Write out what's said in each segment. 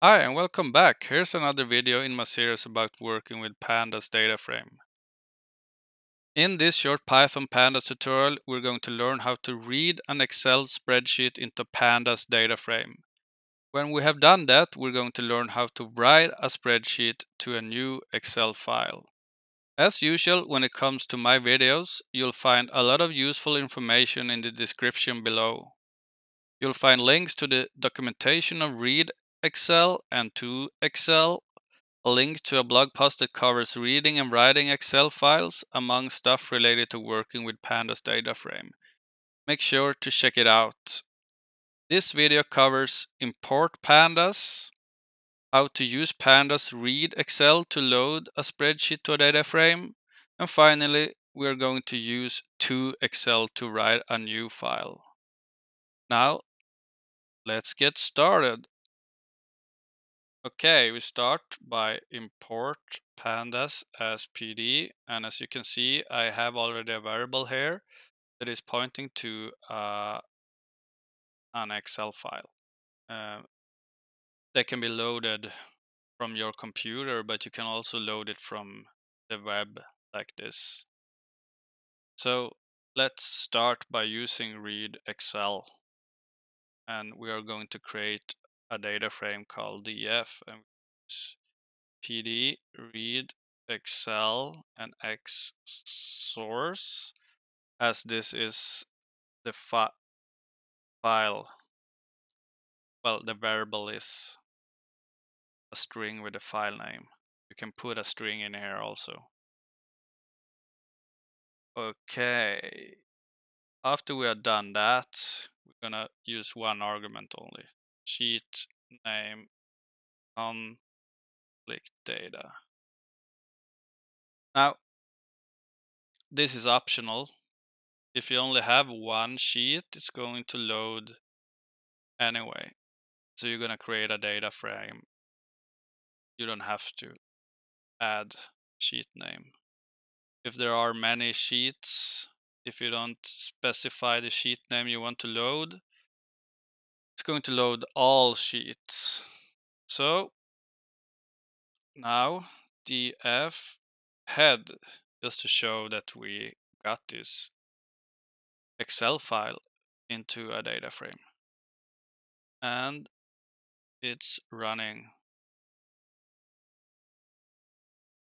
Hi and welcome back. Here's another video in my series about working with Pandas DataFrame. In this short Python Pandas tutorial, we're going to learn how to read an Excel spreadsheet into Pandas DataFrame. When we have done that, we're going to learn how to write a spreadsheet to a new Excel file. As usual, when it comes to my videos, you'll find a lot of useful information in the description below. You'll find links to the documentation of read_excel and to_excel, a link to a blog post that covers reading and writing Excel files, among stuff related to working with Pandas DataFrame. Make sure to check it out. This video covers import Pandas, how to use Pandas read_excel to load a spreadsheet to a data frame, and finally we're going to use to_excel to write a new file. Now let's get started. Okay, we start by import Pandas as PD, and as you can see I have already a variable here that is pointing to an Excel file. They can be loaded from your computer, but you can also load it from the web like this. So let's start by using read_excel, and we are going to create a data frame called DF, and PD read_excel and X source, as this is the file. Well, the variable is a string with a file name. You can put a string in here also. Okay, after we are done that, we're gonna use one argument only. Sheet name conflict data. Now, this is optional. If you only have one sheet, it's going to load anyway. So you're going to create a data frame. You don't have to add sheet name. If there are many sheets, if you don't specify the sheet name you want to load, it's going to load all sheets. So now DF head, just to show that we got this Excel file into a data frame, and it's running.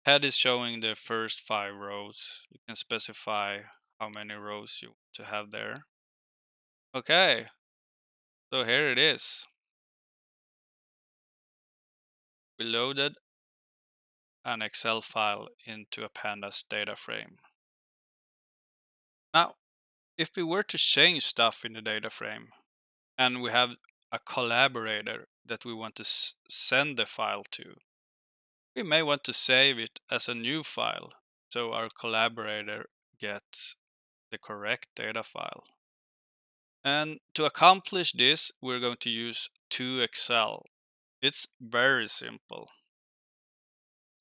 Head is showing the first 5 rows. You can specify how many rows you want to have there. Okay. So here it is. We loaded an Excel file into a Pandas data frame. Now, if we were to change stuff in the data frame, and we have a collaborator that we want to send the file to, we may want to save it as a new file, so our collaborator gets the correct data file. And to accomplish this, we're going to use to_excel. It's very simple.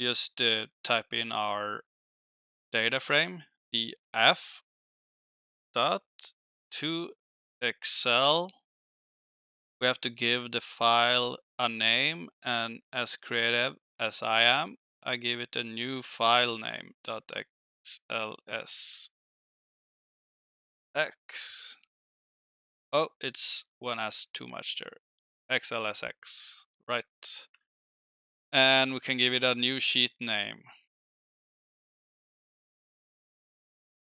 Just type in our data frame, df dot to_excel. We have to give the file a name, and as creative as I am, I give it a new file name, .xlsx. Oh, it's one has too much there. XLSX, right? And we can give it a new sheet name.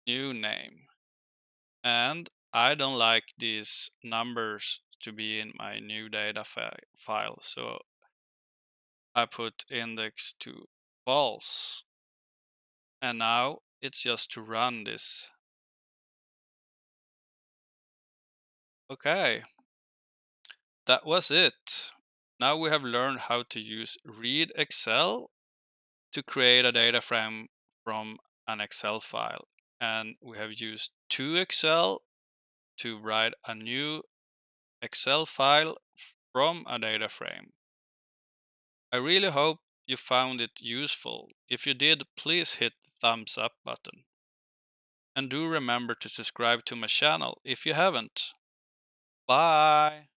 New name. And I don't like these numbers to be in my new data file, so I put index to false. And now it's just to run this. Okay, that was it. Now we have learned how to use read_excel to create a data frame from an Excel file. And we have used to_excel to write a new Excel file from a data frame. I really hope you found it useful. If you did, please hit the thumbs up button. And do remember to subscribe to my channel if you haven't. Bye.